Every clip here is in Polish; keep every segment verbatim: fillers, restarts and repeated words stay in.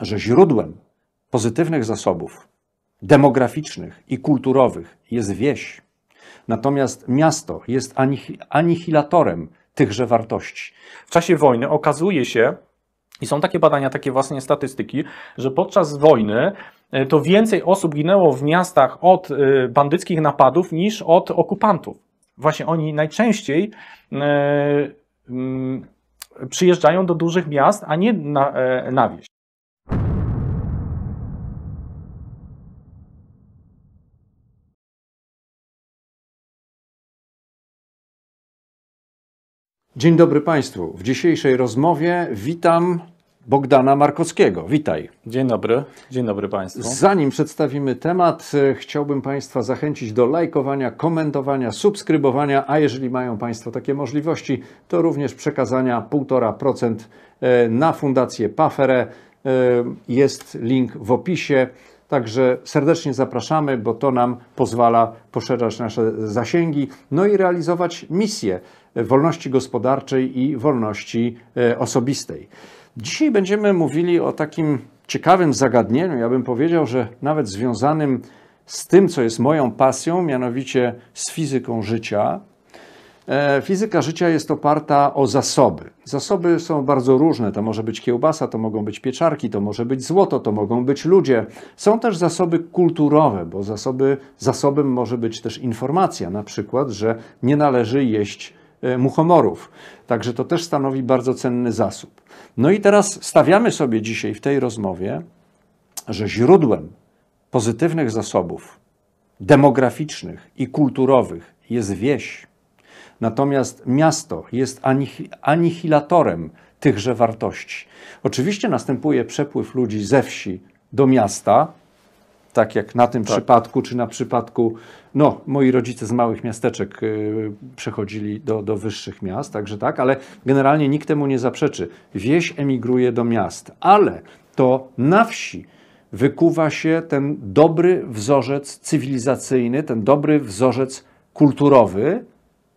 że źródłem pozytywnych zasobów demograficznych i kulturowych jest wieś, natomiast miasto jest anihilatorem tychże wartości. W czasie wojny okazuje się, i są takie badania, takie właśnie statystyki, że podczas wojny to więcej osób ginęło w miastach od bandyckich napadów niż od okupantów. Właśnie oni najczęściej przyjeżdżają do dużych miast, a nie na, na wieś. Dzień dobry Państwu. W dzisiejszej rozmowie witam Bogdana Markockiego. Witaj. Dzień dobry. Dzień dobry Państwu. Zanim przedstawimy temat, chciałbym Państwa zachęcić do lajkowania, komentowania, subskrybowania, a jeżeli mają Państwo takie możliwości, to również przekazania półtora procent na Fundację PAFERE. Jest link w opisie. Także serdecznie zapraszamy, bo to nam pozwala poszerzać nasze zasięgi, no i realizować misję wolności gospodarczej i wolności osobistej. Dzisiaj będziemy mówili o takim ciekawym zagadnieniu, ja bym powiedział, że nawet związanym z tym, co jest moją pasją, mianowicie z fizyką życia. Fizyka życia jest oparta o zasoby. Zasoby są bardzo różne. To może być kiełbasa, to mogą być pieczarki, to może być złoto, to mogą być ludzie. Są też zasoby kulturowe, bo zasoby, zasobem może być też informacja, na przykład, że nie należy jeść muchomorów. Także to też stanowi bardzo cenny zasób. No i teraz stawiamy sobie dzisiaj w tej rozmowie, że źródłem pozytywnych zasobów demograficznych i kulturowych jest wieś. Natomiast miasto jest anihilatorem tychże wartości. Oczywiście następuje przepływ ludzi ze wsi do miasta, tak jak na tym tak. przypadku, czy na przypadku, no moi rodzice z małych miasteczek yy, przechodzili do, do wyższych miast, także tak, ale generalnie nikt temu nie zaprzeczy. Wieś emigruje do miast, ale to na wsi wykuwa się ten dobry wzorzec cywilizacyjny, ten dobry wzorzec kulturowy,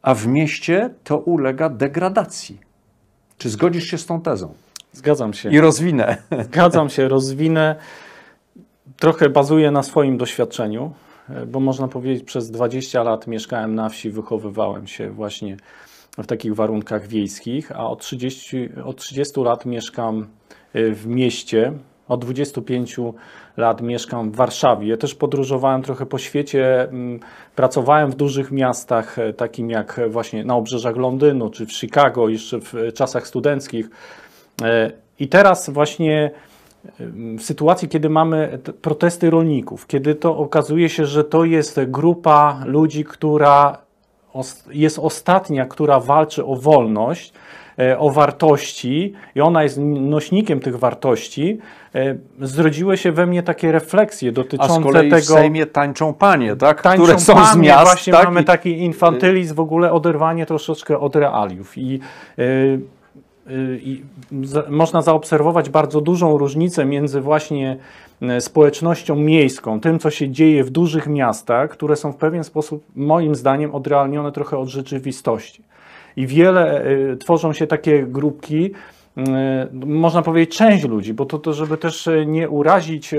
a w mieście to ulega degradacji. Czy zgodzisz się z tą tezą? Zgadzam się. I rozwinę. Zgadzam się, rozwinę. Trochę bazuję na swoim doświadczeniu, bo można powiedzieć, przez dwadzieścia lat mieszkałem na wsi, wychowywałem się właśnie w takich warunkach wiejskich, a od trzydziestu, od trzydziestu lat mieszkam w mieście. Od dwudziestu pięciu lat mieszkam w Warszawie. Też podróżowałem trochę po świecie. Pracowałem w dużych miastach, takim jak właśnie na obrzeżach Londynu, czy w Chicago, jeszcze w czasach studenckich. I teraz właśnie w sytuacji, kiedy mamy protesty rolników, kiedy to okazuje się, że to jest grupa ludzi, która jest ostatnia, która walczy o wolność, o wartości i ona jest nośnikiem tych wartości, zrodziły się we mnie takie refleksje dotyczące tego... A z kolei tego, w Sejmie tańczą panie, tak? Tańczą które są panie, z miast, właśnie tak? Mamy taki infantylizm, w ogóle oderwanie troszeczkę od realiów i... Yy, I można zaobserwować bardzo dużą różnicę między właśnie społecznością miejską, tym co się dzieje w dużych miastach, które są w pewien sposób moim zdaniem odrealnione trochę od rzeczywistości. I wiele tworzą się takie grupki, można powiedzieć część ludzi, bo to, to żeby też nie urazić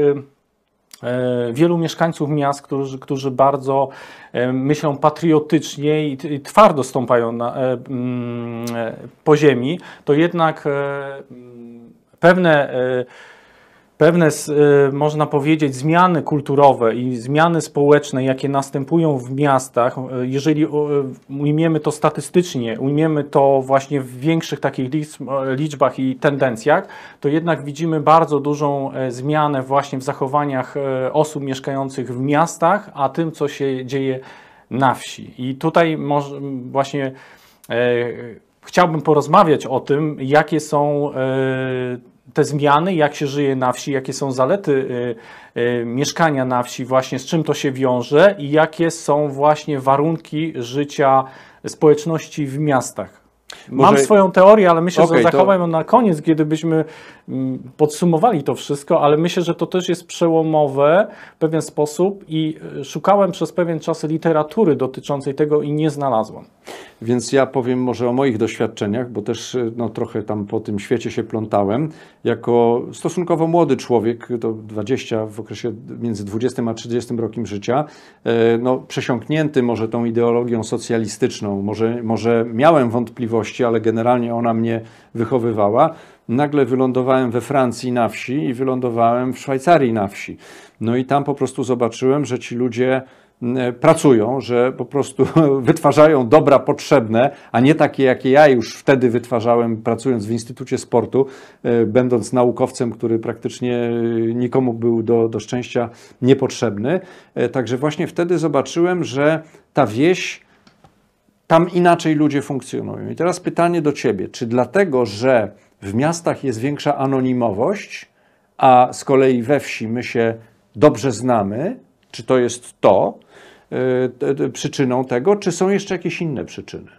wielu mieszkańców miast, którzy, którzy bardzo myślą patriotycznie i twardo stąpają na, po ziemi, to jednak pewne, pewne, można powiedzieć, zmiany kulturowe i zmiany społeczne, jakie następują w miastach, jeżeli ujmiemy to statystycznie, ujmiemy to właśnie w większych takich liczbach i tendencjach, to jednak widzimy bardzo dużą zmianę właśnie w zachowaniach osób mieszkających w miastach, a tym, co się dzieje na wsi. I tutaj może właśnie chciałbym porozmawiać o tym, jakie są te zmiany, jak się żyje na wsi, jakie są zalety y, y, mieszkania na wsi, właśnie z czym to się wiąże i jakie są właśnie warunki życia społeczności w miastach. Może... Mam swoją teorię, ale myślę, okay, że zachowam ją to... na koniec, kiedybyśmy podsumowali to wszystko, ale myślę, że to też jest przełomowe w pewien sposób i szukałem przez pewien czas literatury dotyczącej tego i nie znalazłem. Więc ja powiem może o moich doświadczeniach, bo też no, trochę tam po tym świecie się plątałem. Jako stosunkowo młody człowiek, to dwadzieścia w okresie między dwudziestym a trzydziestym rokiem życia, no, przesiąknięty może tą ideologią socjalistyczną, może, może miałem wątpliwości, ale generalnie ona mnie wychowywała. Nagle wylądowałem we Francji na wsi i wylądowałem w Szwajcarii na wsi. No i tam po prostu zobaczyłem, że ci ludzie pracują, że po prostu wytwarzają dobra potrzebne, a nie takie, jakie ja już wtedy wytwarzałem, pracując w Instytucie Sportu, będąc naukowcem, który praktycznie nikomu był do, do szczęścia niepotrzebny. Także właśnie wtedy zobaczyłem, że ta wieś, tam inaczej ludzie funkcjonują. I teraz pytanie do ciebie, czy dlatego, że w miastach jest większa anonimowość, a z kolei we wsi my się dobrze znamy, czy to jest to y, y, przyczyną tego, czy są jeszcze jakieś inne przyczyny?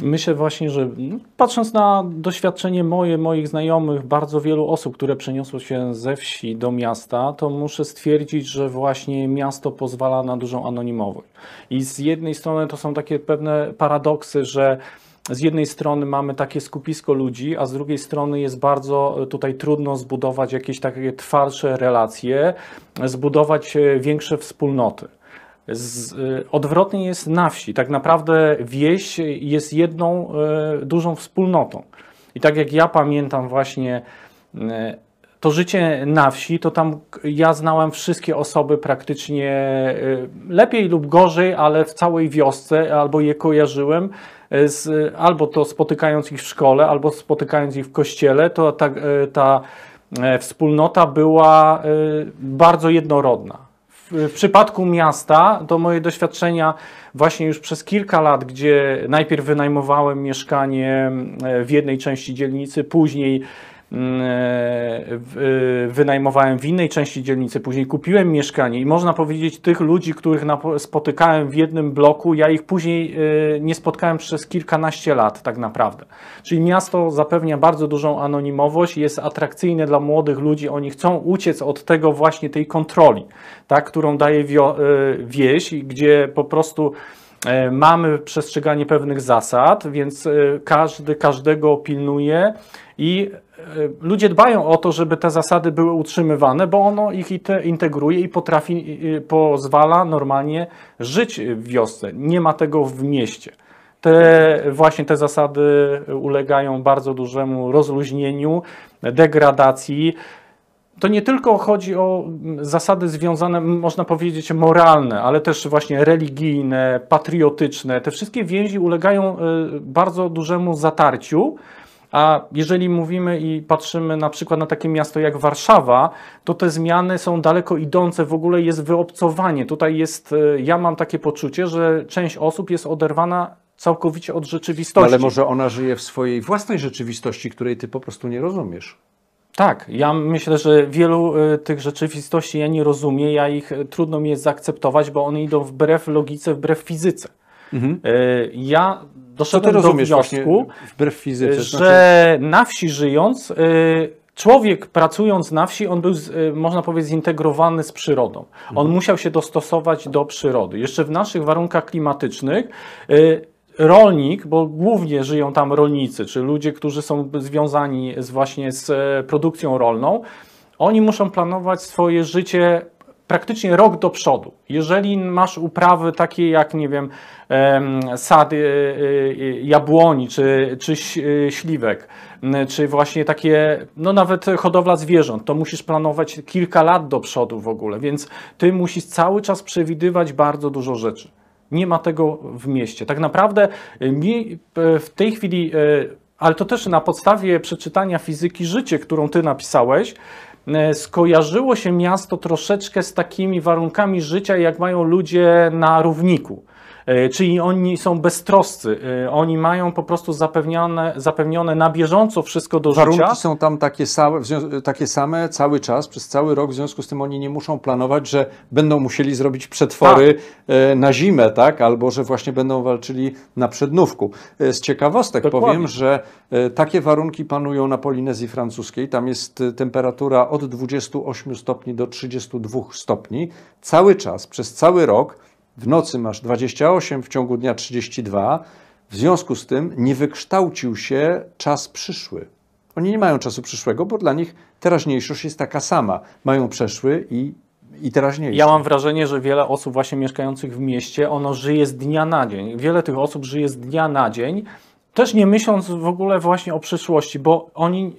Myślę właśnie, że patrząc na doświadczenie moje, moich znajomych, bardzo wielu osób, które przeniosło się ze wsi do miasta, to muszę stwierdzić, że właśnie miasto pozwala na dużą anonimowość. I z jednej strony to są takie pewne paradoksy, że z jednej strony mamy takie skupisko ludzi, a z drugiej strony jest bardzo tutaj trudno zbudować jakieś takie twardsze relacje, zbudować większe wspólnoty. Z, odwrotnie jest na wsi. Tak naprawdę wieś jest jedną y, dużą wspólnotą. I tak jak ja pamiętam właśnie y, to życie na wsi, to tam ja znałem wszystkie osoby praktycznie y, lepiej lub gorzej, ale w całej wiosce albo je kojarzyłem. Z, albo to spotykając ich w szkole, albo spotykając ich w kościele, to ta, ta wspólnota była bardzo jednorodna. W przypadku miasta, to moje doświadczenia właśnie już przez kilka lat, gdzie najpierw wynajmowałem mieszkanie w jednej części dzielnicy, później wynajmowałem w innej części dzielnicy, później kupiłem mieszkanie i można powiedzieć, tych ludzi, których spotykałem w jednym bloku, ja ich później nie spotkałem przez kilkanaście lat tak naprawdę. Czyli miasto zapewnia bardzo dużą anonimowość, jest atrakcyjne dla młodych ludzi, oni chcą uciec od tego właśnie tej kontroli, tak, którą daje wieś, gdzie po prostu mamy przestrzeganie pewnych zasad, więc każdy każdego pilnuje i ludzie dbają o to, żeby te zasady były utrzymywane, bo ono ich integruje i potrafi, pozwala normalnie żyć w wiosce. Nie ma tego w mieście. Te, właśnie te zasady ulegają bardzo dużemu rozluźnieniu, degradacji. To nie tylko chodzi o zasady związane, można powiedzieć, moralne, ale też właśnie religijne, patriotyczne. Te wszystkie więzi ulegają bardzo dużemu zatarciu. A jeżeli mówimy i patrzymy na przykład na takie miasto jak Warszawa, to te zmiany są daleko idące, w ogóle jest wyobcowanie. Tutaj jest, ja mam takie poczucie, że część osób jest oderwana całkowicie od rzeczywistości. Ale może ona żyje w swojej własnej rzeczywistości, której ty po prostu nie rozumiesz. Tak, ja myślę, że wielu tych rzeczywistości ja nie rozumiem, ja ich trudno mi jest zaakceptować, bo one idą wbrew logice, wbrew fizyce. Mhm. Ja doszedłem do wniosku, wbrew fizyce, że znaczy... na wsi żyjąc, człowiek pracując na wsi, on był, można powiedzieć, zintegrowany z przyrodą. On mhm. musiał się dostosować do przyrody. Jeszcze w naszych warunkach klimatycznych rolnik, bo głównie żyją tam rolnicy, czy ludzie, którzy są związani z, właśnie z produkcją rolną, oni muszą planować swoje życie praktycznie rok do przodu. Jeżeli masz uprawy takie jak, nie wiem, sady jabłoni, czy, czy śliwek, czy właśnie takie, no nawet hodowla zwierząt, to musisz planować kilka lat do przodu w ogóle, więc ty musisz cały czas przewidywać bardzo dużo rzeczy. Nie ma tego w mieście. Tak naprawdę mi w tej chwili, ale to też na podstawie przeczytania Fizyki Życia, którą ty napisałeś, skojarzyło się miasto troszeczkę z takimi warunkami życia, jak mają ludzie na równiku. Czyli oni są beztroscy, oni mają po prostu zapewnione, zapewnione na bieżąco wszystko do życia. Warunki są tam takie same, takie same cały czas, przez cały rok, w związku z tym oni nie muszą planować, że będą musieli zrobić przetwory tak. na zimę, tak, albo że właśnie będą walczyli na przednówku. Z ciekawostek Dokładnie. powiem, że takie warunki panują na Polinezji Francuskiej, tam jest temperatura od dwudziestu ośmiu stopni do trzydziestu dwóch stopni, cały czas, przez cały rok. w nocy masz dwadzieścia osiem, w ciągu dnia trzydzieści dwa. W związku z tym nie wykształcił się czas przyszły. Oni nie mają czasu przyszłego, bo dla nich teraźniejszość jest taka sama. Mają przeszły i, i teraźniejszy. Ja mam wrażenie, że wiele osób właśnie mieszkających w mieście, ono żyje z dnia na dzień. Wiele tych osób żyje z dnia na dzień, też nie myśląc w ogóle właśnie o przyszłości, bo oni,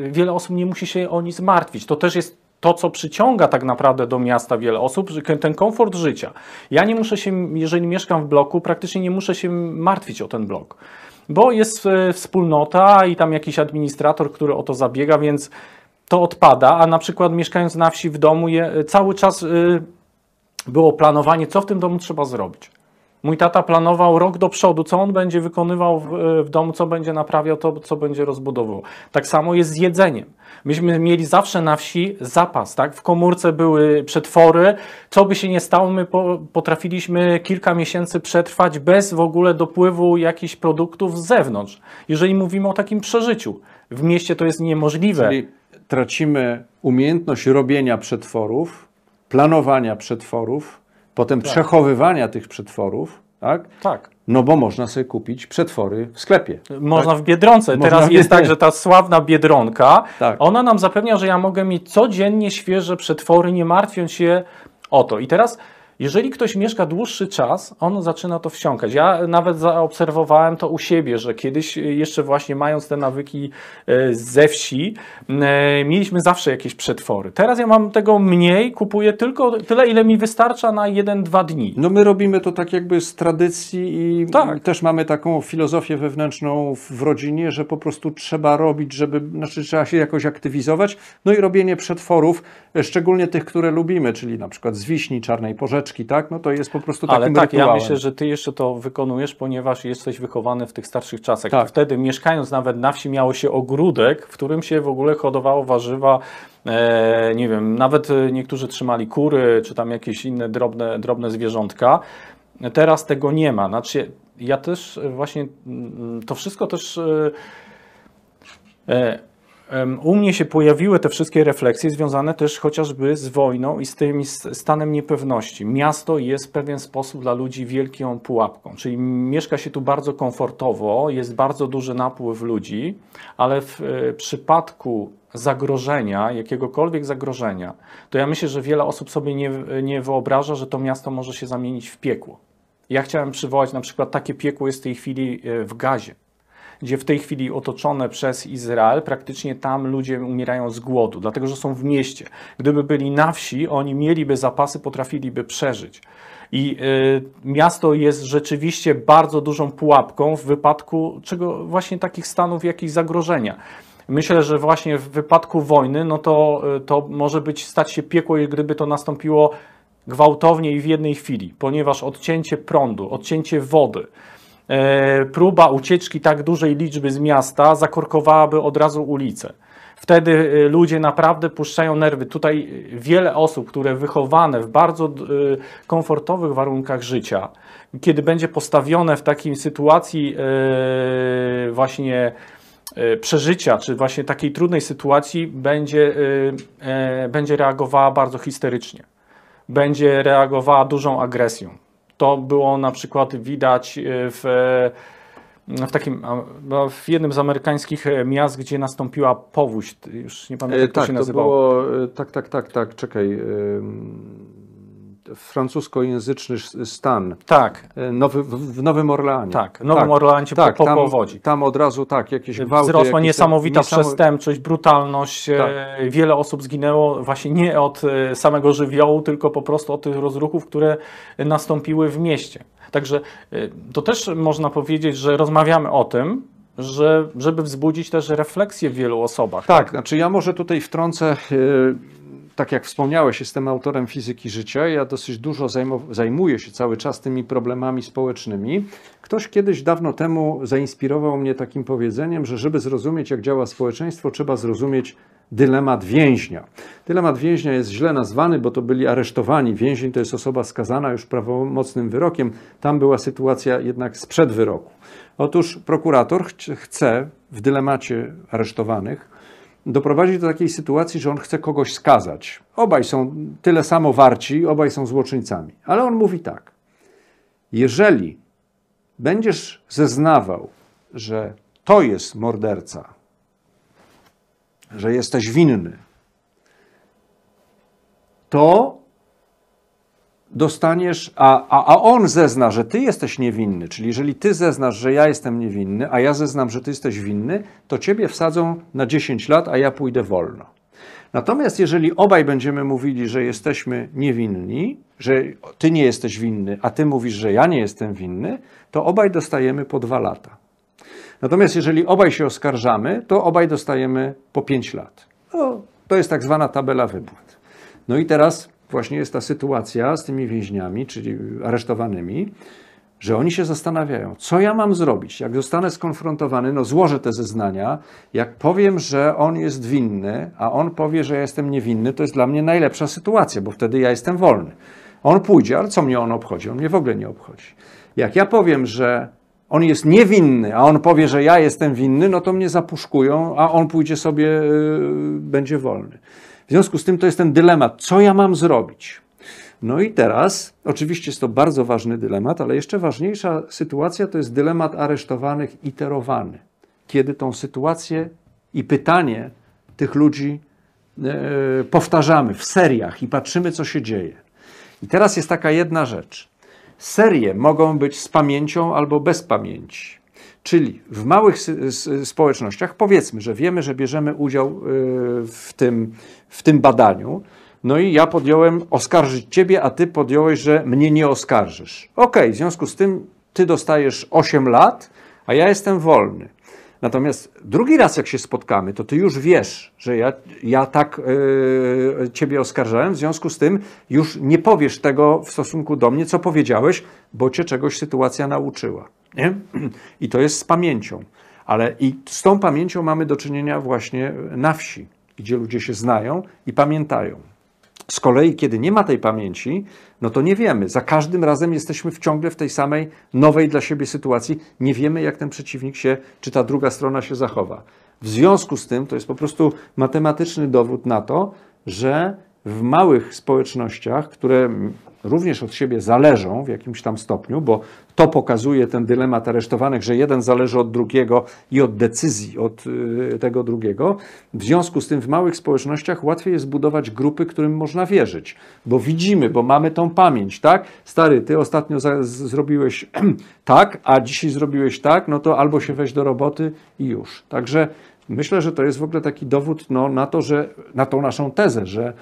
yy, wiele osób nie musi się o nic martwić. To też jest to, co przyciąga tak naprawdę do miasta wiele osób, ten komfort życia. Ja nie muszę się, jeżeli mieszkam w bloku, praktycznie nie muszę się martwić o ten blok, bo jest wspólnota i tam jakiś administrator, który o to zabiega, więc to odpada, a na przykład mieszkając na wsi w domu je, cały czas y, było planowanie, co w tym domu trzeba zrobić. Mój tata planował rok do przodu, co on będzie wykonywał w, w domu, co będzie naprawiał, to co będzie rozbudowywał. Tak samo jest z jedzeniem. Myśmy mieli zawsze na wsi zapas, tak? W komórce były przetwory, co by się nie stało, my po, potrafiliśmy kilka miesięcy przetrwać bez w ogóle dopływu jakichś produktów z zewnątrz. Jeżeli mówimy o takim przeżyciu, w mieście to jest niemożliwe. Czyli tracimy umiejętność robienia przetworów, planowania przetworów, potem tak. przechowywania tych przetworów, tak? Tak. No bo można sobie kupić przetwory w sklepie. Można tak? w Biedronce. Można Teraz w Biedronce. Jest tak, że ta sławna Biedronka, tak. ona nam zapewnia, że ja mogę mieć codziennie świeże przetwory, nie martwiąc się o to. I teraz, jeżeli ktoś mieszka dłuższy czas, on zaczyna to wsiąkać. Ja nawet zaobserwowałem to u siebie, że kiedyś jeszcze właśnie mając te nawyki ze wsi, mieliśmy zawsze jakieś przetwory. Teraz ja mam tego mniej, kupuję tylko tyle, ile mi wystarcza na jeden, dwa dni. No my robimy to tak jakby z tradycji i tak. też mamy taką filozofię wewnętrzną w rodzinie, że po prostu trzeba robić, żeby, znaczy trzeba się jakoś aktywizować. No i robienie przetworów, szczególnie tych, które lubimy, czyli na przykład z wiśni, czarnej porzeczki, tak? No to jest po prostu takim rytuałem. Ale tak, ja myślę, że ty jeszcze to wykonujesz, ponieważ jesteś wychowany w tych starszych czasach. Tak. Wtedy mieszkając nawet na wsi miało się ogródek, w którym się w ogóle hodowało warzywa, e, nie wiem, nawet niektórzy trzymali kury, czy tam jakieś inne drobne, drobne zwierzątka. Teraz tego nie ma. Znaczy, ja też właśnie to wszystko też... E, e, U mnie się pojawiły te wszystkie refleksje związane też chociażby z wojną i z tym stanem niepewności. Miasto jest w pewien sposób dla ludzi wielką pułapką, czyli mieszka się tu bardzo komfortowo, jest bardzo duży napływ ludzi, ale w przypadku zagrożenia, jakiegokolwiek zagrożenia, to ja myślę, że wiele osób sobie nie, nie wyobraża, że to miasto może się zamienić w piekło. Ja chciałem przywołać na przykład takie piekło jest w tej chwili w Gazie, gdzie w tej chwili otoczone przez Izrael, praktycznie tam ludzie umierają z głodu, dlatego że są w mieście. Gdyby byli na wsi, oni mieliby zapasy, potrafiliby przeżyć. I y, miasto jest rzeczywiście bardzo dużą pułapką w wypadku czego właśnie takich stanów, jakichś zagrożenia. Myślę, że właśnie w wypadku wojny, no to, y, to może być stać się piekło, gdyby to nastąpiło gwałtownie i w jednej chwili, ponieważ odcięcie prądu, odcięcie wody, próba ucieczki tak dużej liczby z miasta zakorkowałaby od razu ulicę. Wtedy ludzie naprawdę puszczają nerwy. Tutaj wiele osób, które wychowane w bardzo komfortowych warunkach życia, kiedy będzie postawione w takiej sytuacji właśnie przeżycia, czy właśnie takiej trudnej sytuacji, będzie, będzie reagowała bardzo histerycznie. Będzie reagowała dużą agresją. To było na przykład widać w, w takim, w jednym z amerykańskich miast, gdzie nastąpiła powódź. Już nie pamiętam, jak to tak, się nazywało. To było, tak, tak, tak, tak, czekaj. Francuskojęzyczny stan. Tak. Nowy, w Nowym Orleanie. Tak, w Nowym tak, Orleanie tak, po, po tam, powodzi. Tam od razu tak, jakieś gwałty. Wzrosła jakieś niesamowita niesamow... przestępczość, brutalność. Tak. Wiele osób zginęło właśnie nie od samego żywiołu, tylko po prostu od tych rozruchów, które nastąpiły w mieście. Także to też można powiedzieć, że rozmawiamy o tym, że, żeby wzbudzić też refleksję w wielu osobach. Tak, tak? Znaczy ja może tutaj wtrącę... Tak jak wspomniałeś, jestem autorem Fizyki Życia. Ja dosyć dużo zajmuję się cały czas tymi problemami społecznymi. Ktoś kiedyś dawno temu zainspirował mnie takim powiedzeniem, że żeby zrozumieć, jak działa społeczeństwo, trzeba zrozumieć dylemat więźnia. Dylemat więźnia jest źle nazwany, bo to byli aresztowani. Więzień to jest osoba skazana już prawomocnym wyrokiem. Tam była sytuacja jednak sprzed wyroku. Otóż prokurator chce w dylemacie aresztowanych doprowadzić do takiej sytuacji, że on chce kogoś skazać. Obaj są tyle samo warci, obaj są złoczyńcami. Ale on mówi tak, jeżeli będziesz zeznawał, że to jest morderca, że jesteś winny, to dostaniesz, a, a, a on zezna, że ty jesteś niewinny, czyli jeżeli ty zeznasz, że ja jestem niewinny, a ja zeznam, że ty jesteś winny, to ciebie wsadzą na dziesięć lat, a ja pójdę wolno. Natomiast jeżeli obaj będziemy mówili, że jesteśmy niewinni, że ty nie jesteś winny, a ty mówisz, że ja nie jestem winny, to obaj dostajemy po dwa lata. Natomiast jeżeli obaj się oskarżamy, to obaj dostajemy po pięć lat. No, to jest tak zwana tabela wypłat. No i teraz właśnie jest ta sytuacja z tymi więźniami, czyli aresztowanymi, że oni się zastanawiają, co ja mam zrobić, jak zostanę skonfrontowany, no złożę te zeznania, jak powiem, że on jest winny, a on powie, że ja jestem niewinny, to jest dla mnie najlepsza sytuacja, bo wtedy ja jestem wolny. On pójdzie, ale co mnie on obchodzi? On mnie w ogóle nie obchodzi. Jak ja powiem, że on jest niewinny, a on powie, że ja jestem winny, no to mnie zapuszkują, a on pójdzie sobie, yy, będzie wolny. W związku z tym to jest ten dylemat, co ja mam zrobić? No i teraz, oczywiście jest to bardzo ważny dylemat, ale jeszcze ważniejsza sytuacja to jest dylemat aresztowanych iterowany. Kiedy tą sytuację i pytanie tych ludzi yy, powtarzamy w seriach i patrzymy, co się dzieje. I teraz jest taka jedna rzecz. Serie mogą być z pamięcią albo bez pamięci. Czyli w małych społecznościach powiedzmy, że wiemy, że bierzemy udział w tym, w tym badaniu. No i ja podjąłem oskarżyć ciebie, a ty podjąłeś, że mnie nie oskarżysz. Okej, okay, w związku z tym ty dostajesz osiem lat, a ja jestem wolny. Natomiast drugi raz, jak się spotkamy, to ty już wiesz, że ja, ja tak yy, ciebie oskarżałem, w związku z tym już nie powiesz tego w stosunku do mnie, co powiedziałeś, bo cię czegoś sytuacja nauczyła. Nie? I to jest z pamięcią. Ale i z tą pamięcią mamy do czynienia właśnie na wsi, gdzie ludzie się znają i pamiętają. Z kolei, kiedy nie ma tej pamięci, no to nie wiemy. Za każdym razem jesteśmy w ciągle w tej samej, nowej dla siebie sytuacji. Nie wiemy, jak ten przeciwnik się, czy ta druga strona się zachowa. W związku z tym to jest po prostu matematyczny dowód na to, że w małych społecznościach, które również od siebie zależą w jakimś tam stopniu, bo to pokazuje ten dylemat aresztowanych, że jeden zależy od drugiego i od decyzji od tego drugiego. W związku z tym w małych społecznościach łatwiej jest budować grupy, którym można wierzyć, bo widzimy, bo mamy tą pamięć, tak? Stary, ty ostatnio zrobiłeś tak, a dzisiaj zrobiłeś tak, no to albo się weź do roboty i już. Także myślę, że to jest w ogóle taki dowód no, na to, że na tą naszą tezę, że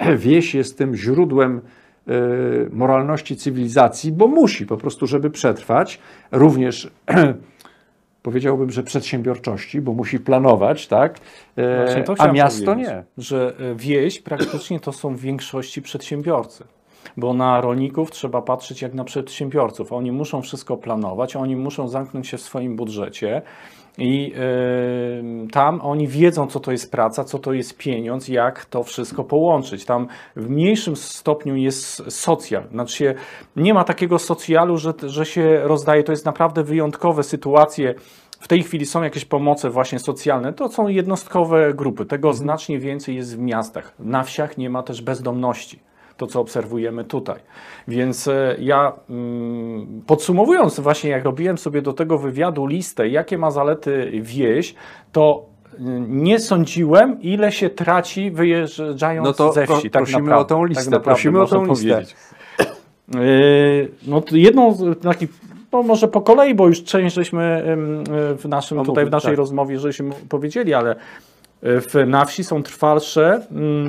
yy, wieś jest tym źródłem yy, moralności cywilizacji, bo musi po prostu, żeby przetrwać. Również yy, powiedziałbym, że przedsiębiorczości, bo musi planować, tak? Yy, a miasto nie. Że wieś praktycznie to są w większości przedsiębiorcy. Bo na rolników trzeba patrzeć jak na przedsiębiorców. Oni muszą wszystko planować, oni muszą zamknąć się w swoim budżecie. I y, tam oni wiedzą, co to jest praca, co to jest pieniądz, jak to wszystko połączyć. Tam w mniejszym stopniu jest socjal. Znaczy się, nie ma takiego socjalu, że, że się rozdaje. To jest naprawdę wyjątkowe sytuacje. W tej chwili są jakieś pomoce właśnie socjalne. To są jednostkowe grupy. Tego mhm. znacznie więcej jest w miastach. Na wsiach nie ma też bezdomności. To, co obserwujemy tutaj. Więc ja podsumowując właśnie, jak robiłem sobie do tego wywiadu listę, jakie ma zalety wieś, to nie sądziłem, ile się traci wyjeżdżając no to ze wsi. Tak prosimy naprawdę, o tą listę. Tak prosimy o tą listę. No to jedną z takich, no może po kolei, bo już część żeśmy w naszym, no, tutaj w naszej tak. rozmowie żeśmy powiedzieli, ale na wsi są trwalsze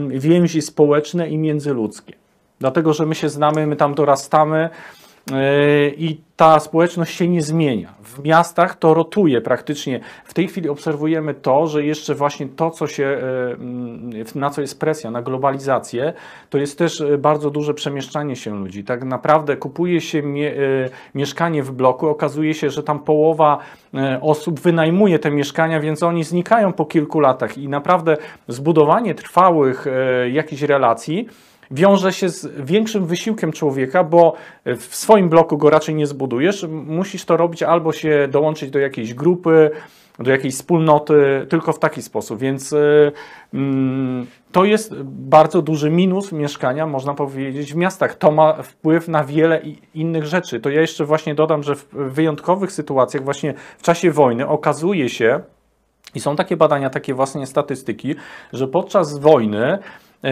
więzi społeczne i międzyludzkie. Dlatego, że my się znamy, my tam dorastamy i ta społeczność się nie zmienia. W miastach to rotuje praktycznie. W tej chwili obserwujemy to, że jeszcze właśnie to, co się, na co jest presja, na globalizację, to jest też bardzo duże przemieszczanie się ludzi. Tak naprawdę kupuje się mie- mieszkanie w bloku, okazuje się, że tam połowa osób wynajmuje te mieszkania, więc oni znikają po kilku latach i naprawdę zbudowanie trwałych jakichś relacji wiąże się z większym wysiłkiem człowieka, bo w swoim bloku go raczej nie zbudujesz. Musisz to robić albo się dołączyć do jakiejś grupy, do jakiejś wspólnoty, tylko w taki sposób. Więc mm, to jest bardzo duży minus mieszkania, można powiedzieć, w miastach. To ma wpływ na wiele innych rzeczy. To ja jeszcze właśnie dodam, że w wyjątkowych sytuacjach, właśnie w czasie wojny, okazuje się, i są takie badania, takie właśnie statystyki, że podczas wojny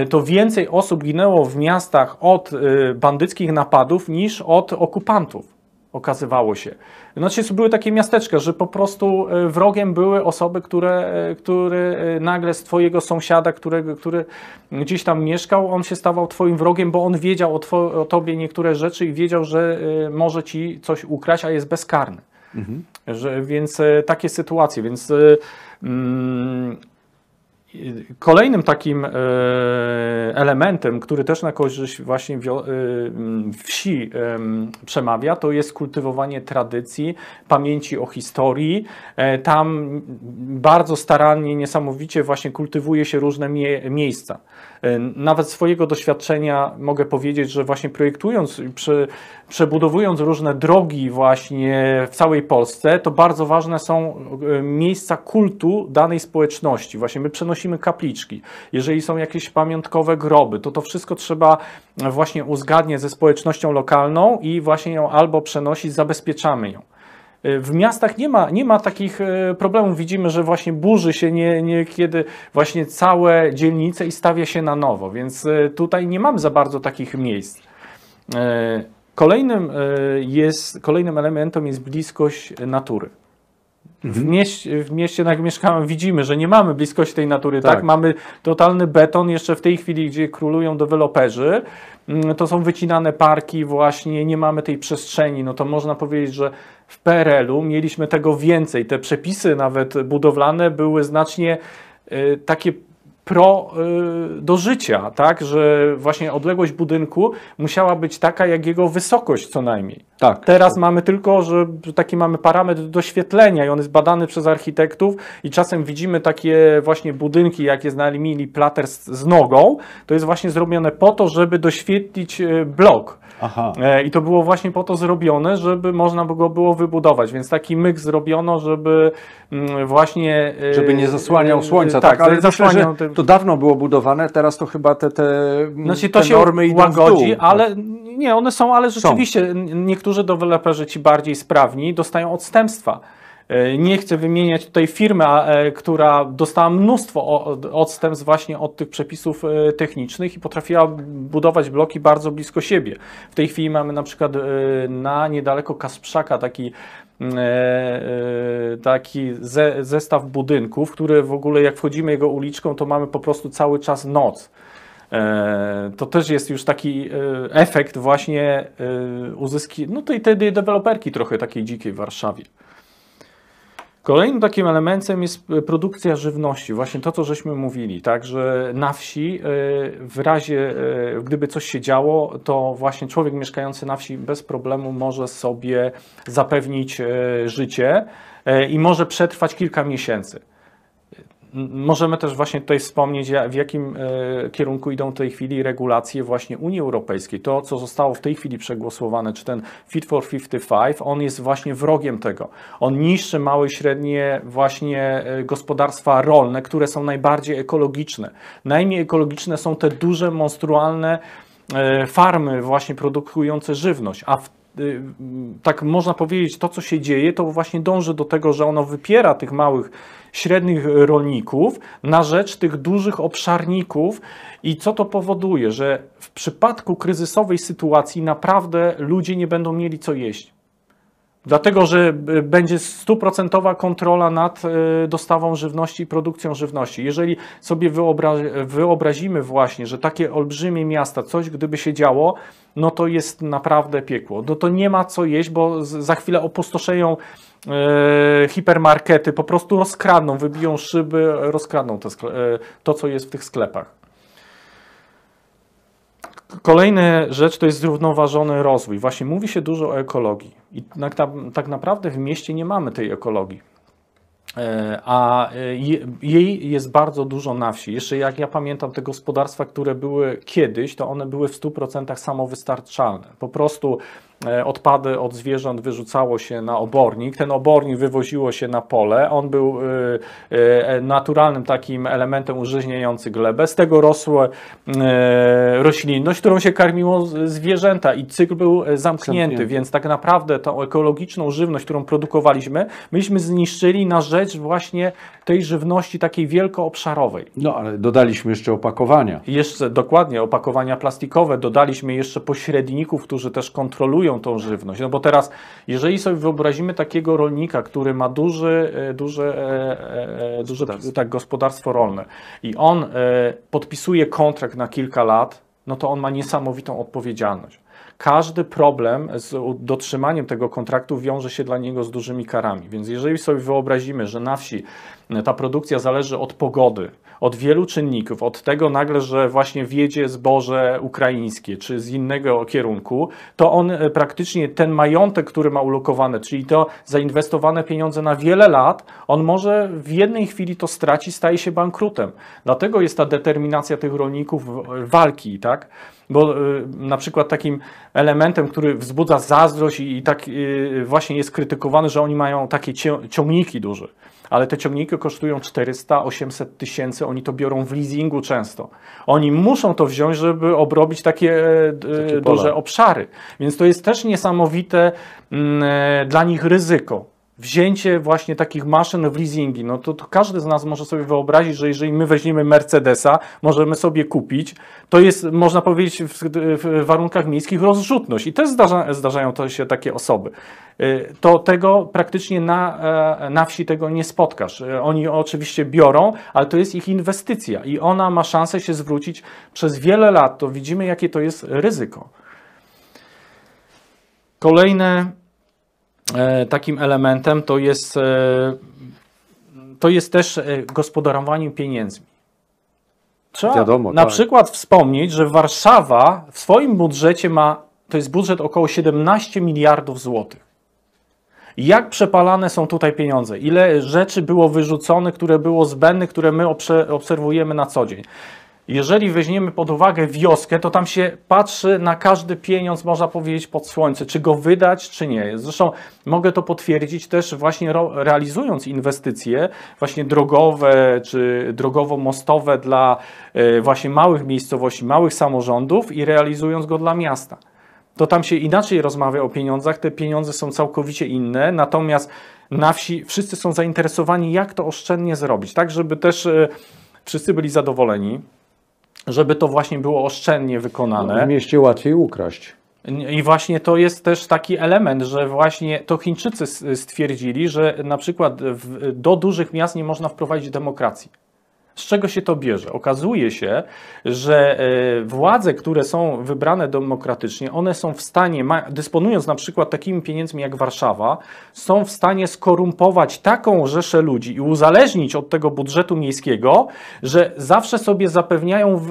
to więcej osób ginęło w miastach od bandyckich napadów niż od okupantów. Okazywało się. Znaczy, były takie miasteczka, że po prostu wrogiem były osoby, które, które nagle z twojego sąsiada, którego, który gdzieś tam mieszkał, on się stawał twoim wrogiem, bo on wiedział o, two, o tobie niektóre rzeczy i wiedział, że może ci coś ukraść, a jest bezkarny. Mhm. Że, więc takie sytuacje. Więc mm, kolejnym takim elementem, który też na korzyść właśnie wsi przemawia, to jest kultywowanie tradycji, pamięci o historii. Tam bardzo starannie, niesamowicie właśnie kultywuje się różne mie- miejsca. Nawet swojego doświadczenia mogę powiedzieć, że właśnie projektując, przy, przebudowując różne drogi właśnie w całej Polsce, to bardzo ważne są miejsca kultu danej społeczności. Właśnie my przenosimy kapliczki. Jeżeli są jakieś pamiątkowe groby, to to wszystko trzeba właśnie uzgadniać ze społecznością lokalną i właśnie ją albo przenosić, zabezpieczamy ją. W miastach nie ma, nie ma takich problemów. Widzimy, że właśnie burzy się nie, niekiedy właśnie całe dzielnice i stawia się na nowo, więc tutaj nie mamy za bardzo takich miejsc. Kolejnym, jest, kolejnym elementem jest bliskość natury. W mieście, w mieście, jak mieszkamy, widzimy, że nie mamy bliskości tej natury, tak. tak? Mamy totalny beton jeszcze w tej chwili, gdzie królują deweloperzy. To są wycinane parki właśnie, nie mamy tej przestrzeni. No to można powiedzieć, że w P R L u mieliśmy tego więcej. Te przepisy nawet budowlane były znacznie y, takie pro y, do życia, tak? Że właśnie odległość budynku musiała być taka, jak jego wysokość co najmniej. Tak. Teraz tak. mamy tylko, że taki mamy parametr doświetlenia i on jest badany przez architektów i czasem widzimy takie właśnie budynki, jakie znali plater z, z nogą. To jest właśnie zrobione po to, żeby doświetlić blok. Aha. E, I to było właśnie po to zrobione, żeby można go było wybudować. Więc taki myk zrobiono, żeby m, właśnie... E, żeby nie zasłaniał słońca. E, tak, tak, ale myślę, zasłaniał... Te... To dawno było budowane, teraz to chyba te, te, znaczy, te to się normy idą łagodzi, w dół. Ale nie, one są, ale rzeczywiście są. Niektórzy deweloperzy ci bardziej sprawni dostają odstępstwa. Nie chcę wymieniać tutaj firmy, która dostała mnóstwo odstępstw właśnie od tych przepisów technicznych i potrafiła budować bloki bardzo blisko siebie. W tej chwili mamy na przykład na niedaleko Kasprzaka taki, taki zestaw budynków, który w ogóle jak wchodzimy jego uliczką, to mamy po prostu cały czas noc. To też jest już taki efekt właśnie uzyski, no tej tej deweloperki trochę takiej dzikiej w Warszawie. Kolejnym takim elementem jest produkcja żywności, właśnie to, co żeśmy mówili, tak, że na wsi w razie, gdyby coś się działo, to właśnie człowiek mieszkający na wsi bez problemu może sobie zapewnić życie i może przetrwać kilka miesięcy. Możemy też właśnie tutaj wspomnieć, w jakim kierunku idą w tej chwili regulacje właśnie Unii Europejskiej. To, co zostało w tej chwili przegłosowane, czy ten Fit for pięćdziesiąt pięć, on jest właśnie wrogiem tego. On niszczy małe i średnie właśnie gospodarstwa rolne, które są najbardziej ekologiczne. Najmniej ekologiczne są te duże, monstrualne farmy właśnie produkujące żywność, a w tak można powiedzieć, to co się dzieje, to właśnie dąży do tego, że ono wypiera tych małych, średnich rolników na rzecz tych dużych obszarników i co to powoduje, że w przypadku kryzysowej sytuacji naprawdę ludzie nie będą mieli co jeść. Dlatego, że będzie stuprocentowa kontrola nad dostawą żywności i produkcją żywności. Jeżeli sobie wyobrazi, wyobrazimy właśnie, że takie olbrzymie miasta, coś gdyby się działo, no to jest naprawdę piekło. No to nie ma co jeść, bo za chwilę opustoszeją e, hipermarkety, po prostu rozkradną, wybiją szyby, rozkradną to, to, co jest w tych sklepach. Kolejna rzecz to jest zrównoważony rozwój. Właśnie mówi się dużo o ekologii i tak, tak naprawdę w mieście nie mamy tej ekologii. A jej jest bardzo dużo na wsi. Jeszcze jak ja pamiętam te gospodarstwa, które były kiedyś, to one były w stu procentach samowystarczalne. Po prostu odpady od zwierząt wyrzucało się na obornik, ten obornik wywoziło się na pole, on był naturalnym takim elementem użyźniający glebę, z tego rosła roślinność, którą się karmiło zwierzęta i cykl był zamknięty, zamknięty. Więc tak naprawdę tą ekologiczną żywność, którą produkowaliśmy, myśmy zniszczyli na rzecz właśnie tej żywności takiej wielkoobszarowej. No ale dodaliśmy jeszcze opakowania. Jeszcze dokładnie, opakowania plastikowe, dodaliśmy jeszcze pośredników, którzy też kontrolują tą żywność. No bo teraz, jeżeli sobie wyobrazimy takiego rolnika, który ma duży, duże, duże tak, gospodarstwo rolne i on podpisuje kontrakt na kilka lat, no to on ma niesamowitą odpowiedzialność. Każdy problem z dotrzymaniem tego kontraktu wiąże się dla niego z dużymi karami. Więc jeżeli sobie wyobrazimy, że na wsi ta produkcja zależy od pogody, od wielu czynników, od tego nagle, że właśnie wjedzie zboże ukraińskie czy z innego kierunku, to on praktycznie ten majątek, który ma ulokowany, czyli to zainwestowane pieniądze na wiele lat, on może w jednej chwili to straci, staje się bankrutem. Dlatego jest ta determinacja tych rolników walki, tak? Bo y, na przykład takim elementem, który wzbudza zazdrość i, i tak y, właśnie jest krytykowany, że oni mają takie ciągniki duże, ale te ciągniki kosztują czterysta osiemset tysięcy, oni to biorą w leasingu często. Oni muszą to wziąć, żeby obrobić takie, takie duże obszary. Więc to jest też niesamowite y, dla nich ryzyko. Wzięcie właśnie takich maszyn w leasingi, no to, to każdy z nas może sobie wyobrazić, że jeżeli my weźmiemy Mercedesa, możemy sobie kupić, to jest, można powiedzieć, w, w warunkach miejskich rozrzutność i też zdarza, zdarzają to się takie osoby. To tego praktycznie na, na wsi tego nie spotkasz. Oni oczywiście biorą, ale to jest ich inwestycja i ona ma szansę się zwrócić przez wiele lat. To widzimy, jakie to jest ryzyko. Kolejne takim elementem to jest, to jest też gospodarowanie pieniędzmi. Trzeba Wiadomo, na tak. przykład wspomnieć, że Warszawa w swoim budżecie ma, to jest budżet około siedemnaście miliardów złotych. Jak przepalane są tutaj pieniądze? Ile rzeczy było wyrzucone, które było zbędne, które my obserwujemy na co dzień? Jeżeli weźmiemy pod uwagę wioskę, to tam się patrzy na każdy pieniądz, można powiedzieć, pod słońce, czy go wydać, czy nie. Zresztą mogę to potwierdzić też właśnie realizując inwestycje właśnie drogowe, czy drogowo-mostowe dla właśnie małych miejscowości, małych samorządów i realizując go dla miasta. To tam się inaczej rozmawia o pieniądzach, te pieniądze są całkowicie inne, natomiast na wsi wszyscy są zainteresowani, jak to oszczędnie zrobić, tak żeby też wszyscy byli zadowoleni. Żeby to właśnie było oszczędnie wykonane. W mieście łatwiej ukraść. I właśnie to jest też taki element, że właśnie to Chińczycy stwierdzili, że na przykład do dużych miast nie można wprowadzić demokracji. Z czego się to bierze? Okazuje się, że władze, które są wybrane demokratycznie, one są w stanie, dysponując na przykład takimi pieniędzmi jak Warszawa, są w stanie skorumpować taką rzeszę ludzi i uzależnić od tego budżetu miejskiego, że zawsze sobie zapewniają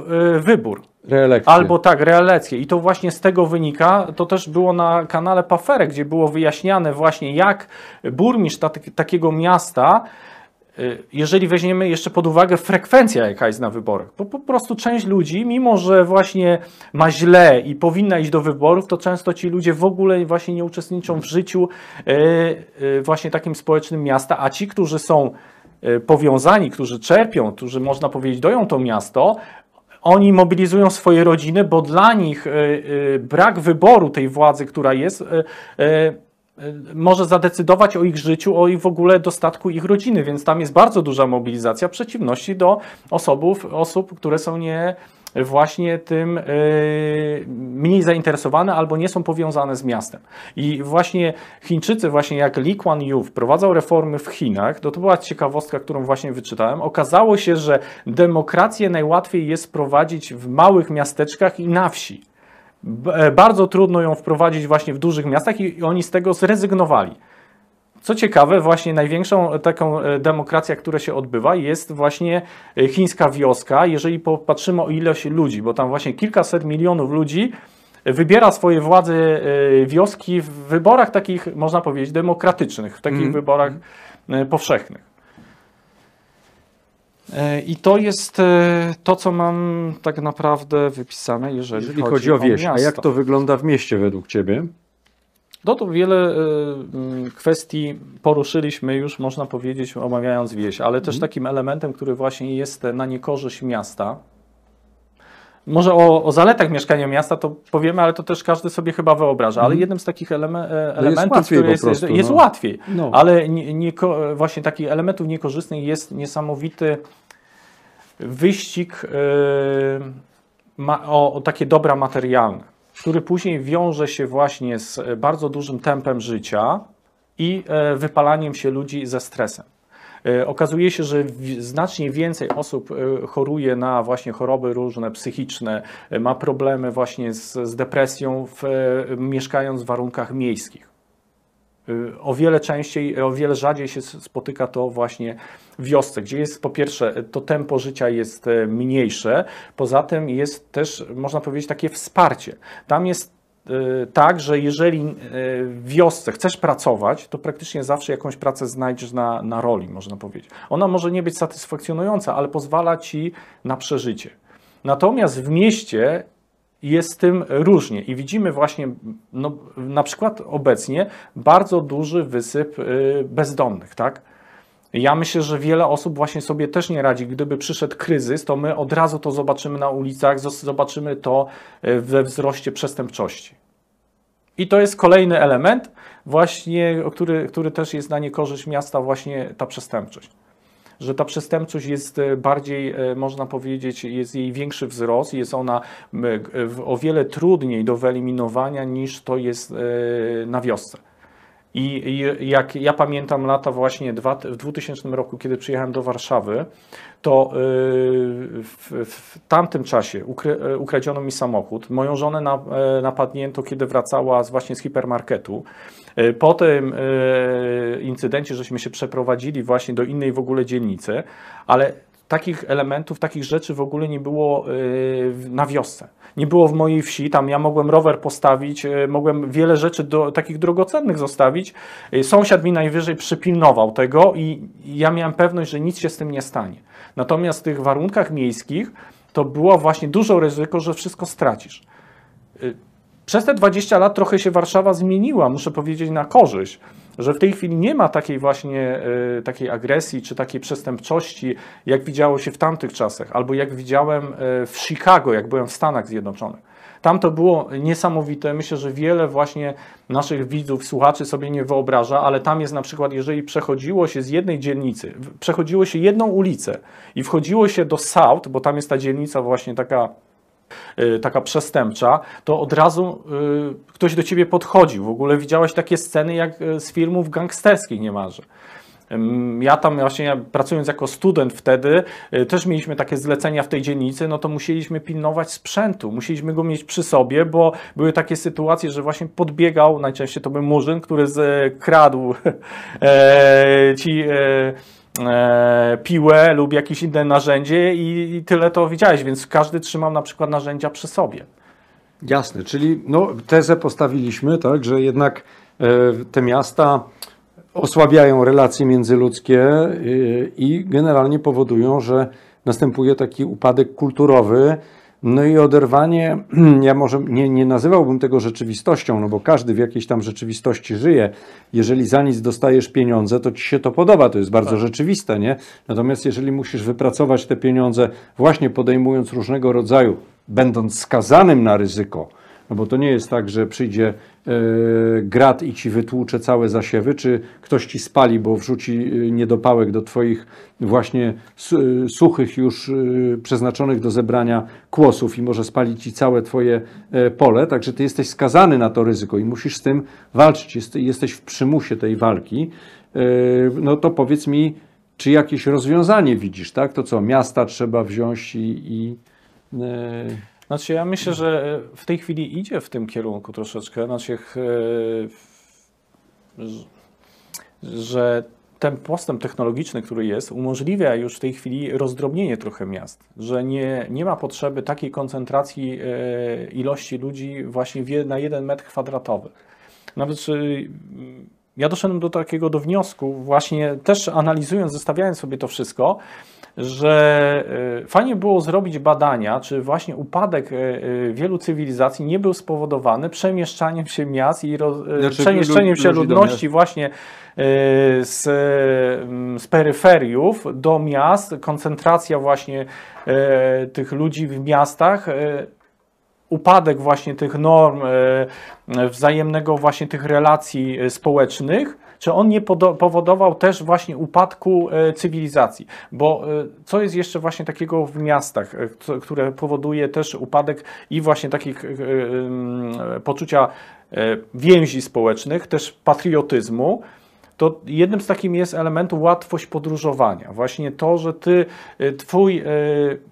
wybór. Reelekcje. Albo tak, reelekcje. I to właśnie z tego wynika, to też było na kanale PAFERE, gdzie było wyjaśniane właśnie jak burmistrz ta, takiego miasta. Jeżeli weźmiemy jeszcze pod uwagę frekwencja, jaka jest na wyborach, bo po prostu część ludzi, mimo że właśnie ma źle i powinna iść do wyborów, to często ci ludzie w ogóle właśnie nie uczestniczą w życiu właśnie takim społecznym miasta, a ci, którzy są powiązani, którzy czerpią, którzy można powiedzieć doją to miasto, oni mobilizują swoje rodziny, bo dla nich brak wyboru tej władzy, która jest, może zadecydować o ich życiu, o ich w ogóle dostatku ich rodziny, więc tam jest bardzo duża mobilizacja przeciwności do osobów, osób, które są nie właśnie tym yy, mniej zainteresowane albo nie są powiązane z miastem. I właśnie Chińczycy, właśnie jak Li Kuan Yu wprowadzał reformy w Chinach, to, to była ciekawostka, którą właśnie wyczytałem, okazało się, że demokrację najłatwiej jest prowadzić w małych miasteczkach i na wsi. Bardzo trudno ją wprowadzić właśnie w dużych miastach i oni z tego zrezygnowali. Co ciekawe, właśnie największą taką demokracją, która się odbywa, jest właśnie chińska wioska, jeżeli popatrzymy o ilość ludzi, bo tam właśnie kilkaset milionów ludzi wybiera swoje władze wioski w wyborach takich, można powiedzieć, demokratycznych, w takich mm. wyborach powszechnych. I to jest to, co mam tak naprawdę wypisane, jeżeli, jeżeli chodzi, chodzi o wieś. O a jak to wygląda w mieście według Ciebie? No to wiele y, kwestii poruszyliśmy już, można powiedzieć, omawiając wieś, ale też takim elementem, który właśnie jest na niekorzyść miasta. Może o, o zaletach mieszkania miasta to powiemy, ale to też każdy sobie chyba wyobraża, ale jednym z takich eleme, elementów, no który jest, jest, jest no. łatwiej, no. ale nie, nie, właśnie takich elementów niekorzystnych jest niesamowity wyścig y, ma, o, o takie dobra materialne, który później wiąże się właśnie z bardzo dużym tempem życia i wypalaniem się ludzi ze stresem. Okazuje się, że znacznie więcej osób choruje na właśnie choroby różne psychiczne, ma problemy właśnie z, z depresją, w, mieszkając w warunkach miejskich. O wiele częściej, o wiele rzadziej się spotyka to właśnie w wiosce, gdzie jest po pierwsze to tempo życia jest mniejsze, poza tym jest też, można powiedzieć, takie wsparcie. Tam jest y, tak, że jeżeli w wiosce chcesz pracować, to praktycznie zawsze jakąś pracę znajdziesz na, na roli, można powiedzieć. Ona może nie być satysfakcjonująca, ale pozwala ci na przeżycie. Natomiast w mieście jest z tym różnie i widzimy właśnie, no, na przykład obecnie bardzo duży wysyp bezdomnych, tak? Ja myślę, że wiele osób właśnie sobie też nie radzi. Gdyby przyszedł kryzys, to my od razu to zobaczymy na ulicach, zobaczymy to we wzroście przestępczości. I to jest kolejny element właśnie, który, który też jest na niekorzyść miasta, właśnie ta przestępczość. Że ta przestępczość jest bardziej, można powiedzieć, jest jej większy wzrost, jest ona o wiele trudniej do wyeliminowania niż to jest na wiosce. I jak ja pamiętam lata właśnie w dwutysięcznym roku, kiedy przyjechałem do Warszawy, to w, w tamtym czasie ukradziono mi samochód. Moją żonę napadnięto, kiedy wracała właśnie z hipermarketu. Po tym incydencie żeśmy się przeprowadzili właśnie do innej w ogóle dzielnicy, ale takich elementów, takich rzeczy w ogóle nie było na wiosce. Nie było w mojej wsi, tam ja mogłem rower postawić, mogłem wiele rzeczy do, takich drogocennych zostawić. Sąsiad mi najwyżej przypilnował tego i ja miałem pewność, że nic się z tym nie stanie. Natomiast w tych warunkach miejskich to było właśnie duże ryzyko, że wszystko stracisz. Przez te dwadzieścia lat trochę się Warszawa zmieniła, muszę powiedzieć, na korzyść, że w tej chwili nie ma takiej właśnie y, takiej agresji czy takiej przestępczości, jak widziało się w tamtych czasach, albo jak widziałem y, w Chicago, jak byłem w Stanach Zjednoczonych. Tam to było niesamowite. Myślę, że wiele właśnie naszych widzów, słuchaczy sobie nie wyobraża, ale tam jest na przykład, jeżeli przechodziło się z jednej dzielnicy, przechodziło się jedną ulicę i wchodziło się do South, bo tam jest ta dzielnica właśnie taka taka przestępcza, to od razu y, ktoś do ciebie podchodził. W ogóle widziałeś takie sceny jak z filmów gangsterskich niemalże. Y, ja tam właśnie, ja pracując jako student wtedy, y, też mieliśmy takie zlecenia w tej dzielnicy, no to musieliśmy pilnować sprzętu, musieliśmy go mieć przy sobie, bo były takie sytuacje, że właśnie podbiegał, najczęściej to był murzyn, który skradł e, ci... E, E, piłę lub jakieś inne narzędzie i, i tyle to widziałeś, więc każdy trzymał na przykład narzędzia przy sobie. Jasne, czyli no, tezę postawiliśmy, tak, że jednak e, te miasta osłabiają relacje międzyludzkie e, i generalnie powodują, że następuje taki upadek kulturowy, no i oderwanie, ja może nie, nie nazywałbym tego rzeczywistością, no bo każdy w jakiejś tam rzeczywistości żyje. Jeżeli za nic dostajesz pieniądze, to ci się to podoba, to jest bardzo rzeczywiste, nie? Natomiast jeżeli musisz wypracować te pieniądze właśnie podejmując różnego rodzaju, będąc skazanym na ryzyko, no bo to nie jest tak, że przyjdzie yy, grad i ci wytłucze całe zasiewy, czy ktoś ci spali, bo wrzuci niedopałek do twoich właśnie yy, suchych już yy, przeznaczonych do zebrania kłosów i może spalić ci całe twoje yy, pole. Także ty jesteś skazany na to ryzyko i musisz z tym walczyć. Jest, jesteś w przymusie tej walki. Yy, no to powiedz mi, czy jakieś rozwiązanie widzisz, tak? To co, miasta trzeba wziąć i... i yy... Znaczy, ja myślę, że w tej chwili idzie w tym kierunku troszeczkę, znaczy, że ten postęp technologiczny, który jest, umożliwia już w tej chwili rozdrobnienie trochę miast, że nie, nie ma potrzeby takiej koncentracji ilości ludzi właśnie na jeden metr kwadratowy. Nawet Ja doszedłem do takiego do wniosku, właśnie też analizując, zestawiając sobie to wszystko, że fajnie było zrobić badania, czy właśnie upadek wielu cywilizacji nie był spowodowany przemieszczaniem się miast i roz, znaczy, przemieszczeniem lud, się ludności właśnie z, z peryferiów do miast, koncentracja właśnie tych ludzi w miastach, upadek właśnie tych norm, wzajemnego właśnie tych relacji społecznych, czy on nie powodował też właśnie upadku cywilizacji? Bo co jest jeszcze właśnie takiego w miastach, które powoduje też upadek i właśnie takich poczucia więzi społecznych, też patriotyzmu, to jednym z takich jest elementów łatwość podróżowania. Właśnie to, że ty, twój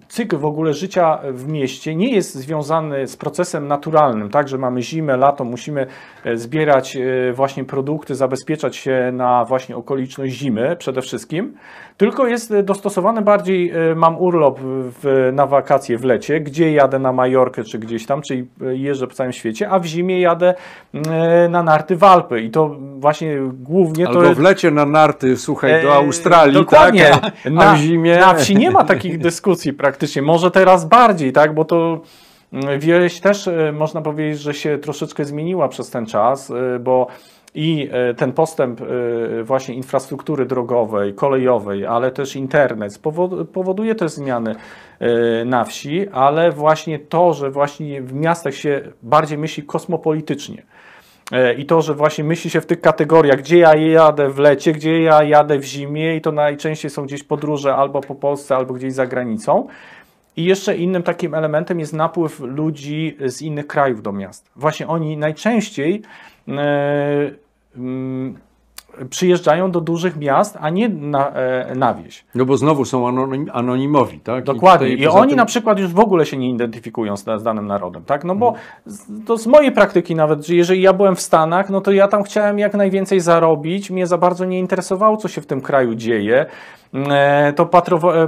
cykl w ogóle życia w mieście nie jest związany z procesem naturalnym, tak, że mamy zimę, lato, musimy zbierać właśnie produkty, zabezpieczać się na właśnie okoliczność zimy przede wszystkim, tylko jest dostosowany bardziej, mam urlop w, na wakacje w lecie, gdzie jadę na Majorkę czy gdzieś tam, czyli jeżdżę po całym świecie, a w zimie jadę na narty w Alpy i to właśnie głównie... Ale albo w lecie na narty, słuchaj, do Australii, dokładnie, tak? A, na, a w zimie... Na wsi nie ma takich dyskusji praktycznie, może teraz bardziej, tak, bo to wieś też można powiedzieć, że się troszeczkę zmieniła przez ten czas, bo i ten postęp właśnie infrastruktury drogowej, kolejowej, ale też internet powoduje też zmiany na wsi, ale właśnie to, że właśnie w miastach się bardziej myśli kosmopolitycznie. I to, że właśnie myśli się w tych kategoriach, gdzie ja jadę w lecie, gdzie ja jadę w zimie i to najczęściej są gdzieś podróże albo po Polsce, albo gdzieś za granicą. I jeszcze innym takim elementem jest napływ ludzi z innych krajów do miast. Właśnie oni najczęściej yy, yy, przyjeżdżają do dużych miast, a nie na, yy, na wieś. No bo znowu są anonim, anonimowi, tak? Dokładnie. I, I oni tym... na przykład już w ogóle się nie identyfikują z, z danym narodem, tak? No bo z, to z mojej praktyki nawet, że jeżeli ja byłem w Stanach, no to ja tam chciałem jak najwięcej zarobić, mnie za bardzo nie interesowało, co się w tym kraju dzieje. To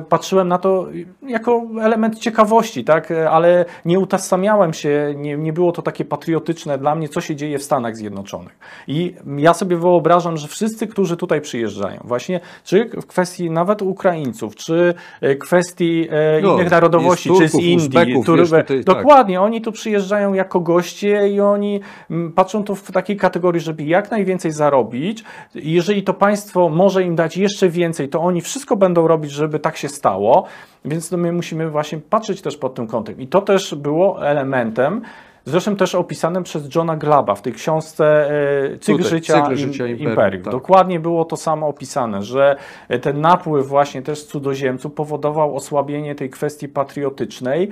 patrzyłem na to jako element ciekawości, tak? Ale nie utożsamiałem się, nie, nie było to takie patriotyczne dla mnie, co się dzieje w Stanach Zjednoczonych. I ja sobie wyobrażam, że wszyscy, którzy tutaj przyjeżdżają, właśnie czy w kwestii nawet Ukraińców, czy kwestii no, innych narodowości, Turków, czy z Indii, Uzbeków, który, wiesz, tutaj, dokładnie, tak. Oni tu przyjeżdżają jako goście i oni patrzą tu w takiej kategorii, żeby jak najwięcej zarobić. Jeżeli to państwo może im dać jeszcze więcej, to oni wszystko będą robić, żeby tak się stało, więc my musimy właśnie patrzeć też pod tym kątem. I to też było elementem, zresztą też opisanym przez Johna Glaba w tej książce Cykl Tutaj, Życia, Cykl Życia Imperium. Imperium. Tak. Dokładnie było to samo opisane, że ten napływ właśnie też cudzoziemców powodował osłabienie tej kwestii patriotycznej.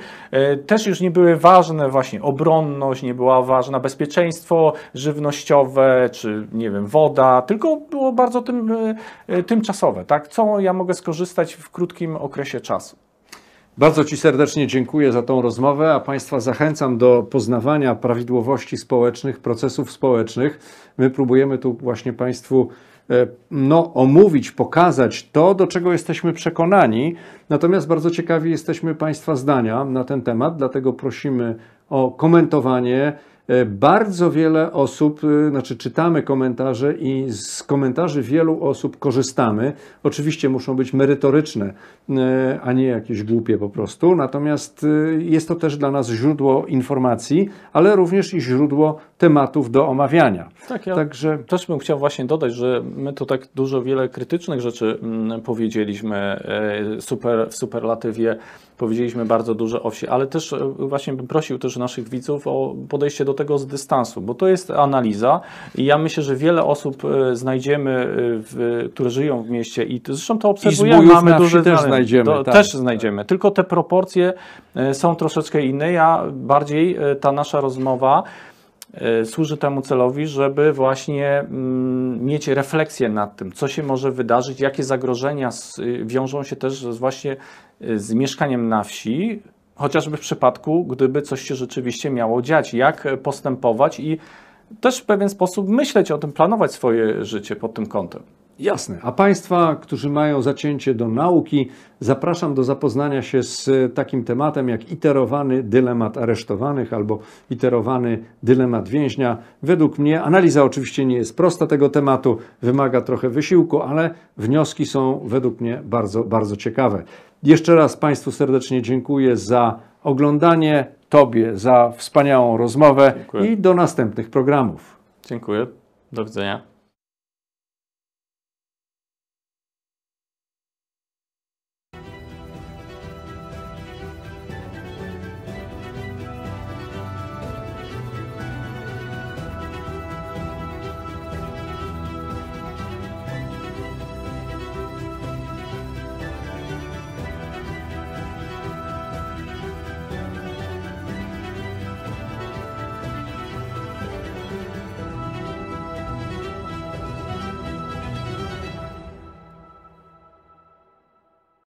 Też już nie były ważne właśnie obronność, nie była ważna bezpieczeństwo żywnościowe, czy nie wiem, woda, tylko było bardzo tym, tymczasowe. Tak? Co ja mogę skorzystać w krótkim okresie czasu. Bardzo Ci serdecznie dziękuję za tą rozmowę, a Państwa zachęcam do poznawania prawidłowości społecznych, procesów społecznych. My próbujemy tu właśnie Państwu no, omówić, pokazać to, do czego jesteśmy przekonani. Natomiast bardzo ciekawi jesteśmy Państwa zdania na ten temat, dlatego prosimy o komentowanie. Bardzo wiele osób, znaczy czytamy komentarze i z komentarzy wielu osób korzystamy. Oczywiście muszą być merytoryczne, a nie jakieś głupie po prostu. Natomiast jest to też dla nas źródło informacji, ale również i źródło tematów do omawiania. Tak, ja Także... też bym chciał właśnie dodać, że my to tak dużo, wiele krytycznych rzeczy powiedzieliśmy super, w superlatywie. Powiedzieliśmy bardzo dużo o wsi, ale też właśnie bym prosił też naszych widzów o podejście do tego z dystansu, bo to jest analiza i ja myślę, że wiele osób znajdziemy, w, które żyją w mieście i zresztą to obserwujemy. I mamy duże też znajdziemy. To, tak, też znajdziemy, tak. Tylko te proporcje są troszeczkę inne, ja bardziej ta nasza rozmowa służy temu celowi, żeby właśnie mieć refleksję nad tym, co się może wydarzyć, jakie zagrożenia wiążą się też właśnie z mieszkaniem na wsi, chociażby w przypadku, gdyby coś się rzeczywiście miało dziać, jak postępować i też w pewien sposób myśleć o tym, planować swoje życie pod tym kątem. Jasne. A Państwa, którzy mają zacięcie do nauki, zapraszam do zapoznania się z takim tematem jak Iterowany Dylemat Aresztowanych albo Iterowany Dylemat Więźnia. Według mnie analiza oczywiście nie jest prosta tego tematu, wymaga trochę wysiłku, ale wnioski są według mnie bardzo, bardzo ciekawe. Jeszcze raz Państwu serdecznie dziękuję za oglądanie, Tobie za wspaniałą rozmowę. Dziękuję. I do następnych programów. Dziękuję. Do widzenia.